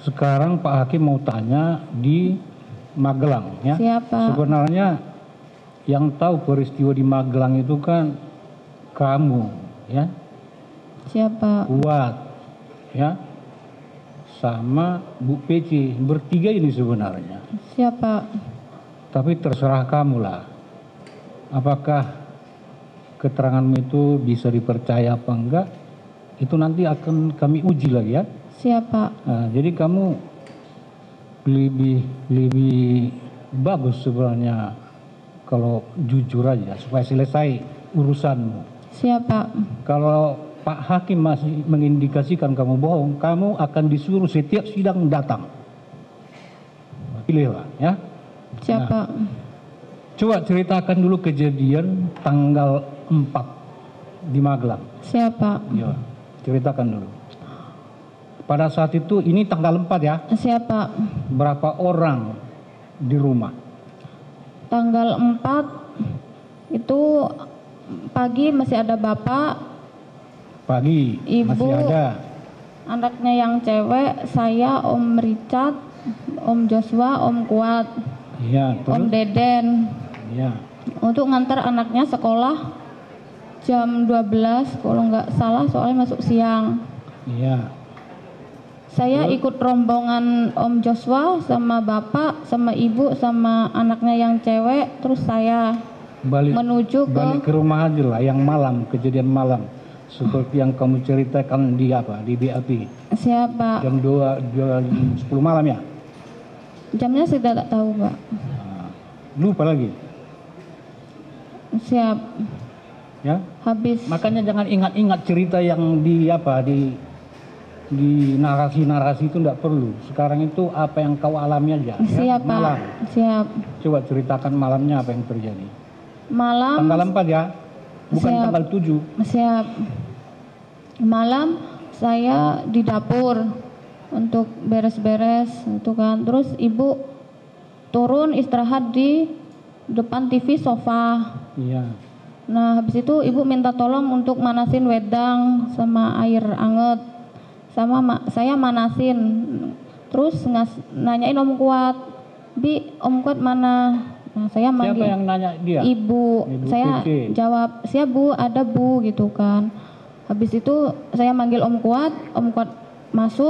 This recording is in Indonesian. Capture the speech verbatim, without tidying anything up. Sekarang Pak Hakim mau tanya di Magelang, ya. Siapa? Sebenarnya yang tahu peristiwa di Magelang itu kan kamu, ya. Siapa? Kuat, ya. Sama Bu Peci, bertiga ini sebenarnya. Siapa? Tapi terserah kamu lah. Apakah keteranganmu itu bisa dipercaya apa enggak, itu nanti akan kami uji lagi, ya. Siapa? Nah, jadi kamu lebih lebih bagus sebenarnya kalau jujur aja supaya selesai urusanmu. Siapa? Kalau Pak Hakim masih mengindikasikan kamu bohong, kamu akan disuruh setiap sidang datang. Pilihlah, ya. Siapa? Nah, coba ceritakan dulu kejadian tanggal empat di Magelang. Siapa? Ya, ceritakan dulu. Pada saat itu, ini tanggal empat, ya. Siapa? Berapa orang di rumah? Tanggal empat itu pagi masih ada bapak, pagi ibu, masih ada anaknya yang cewek, saya, Om Richard, Om Joshua, Om Kuat, ya, Om Deden, ya. Untuk ngantar anaknya sekolah jam dua belas kalau nggak salah, soalnya masuk siang. Iya. Saya Lalu. ikut rombongan Om Joshua sama bapak, sama ibu, sama anaknya yang cewek, terus saya balik, menuju ke balik ke rumah aja lah, yang malam, kejadian malam seperti yang kamu ceritakan di apa di B A P. Siapa? Jam dua, dua, sepuluh malam, ya. Jamnya saya tidak tahu, Pak. Nah, lupa lagi. Siap. Ya, habis. Makanya jangan ingat-ingat cerita yang di apa di di narasi-narasi itu, tidak perlu. Sekarang itu apa yang kau alami aja. Siap, ya? Malam. Siap. Coba ceritakan malamnya apa yang terjadi. Malam. Tanggal empat, ya. Bukan siap. Tanggal tujuh. Siap. Malam saya di dapur untuk beres-beres itu kan. Terus ibu turun istirahat di depan T V sofa. Iya. Nah, habis itu ibu minta tolong untuk manasin wedang sama air anget. Sama ma saya manasin. Terus nanyain Om Kuat, "Bi, Om Kuat mana?" Nah, saya manggil. Siapa yang nanya dia? Ibu. Ibu saya Pece. Jawab, "Siap, Bu, ada Bu," gitu kan. Habis itu saya manggil Om Kuat, Om Kuat masuk.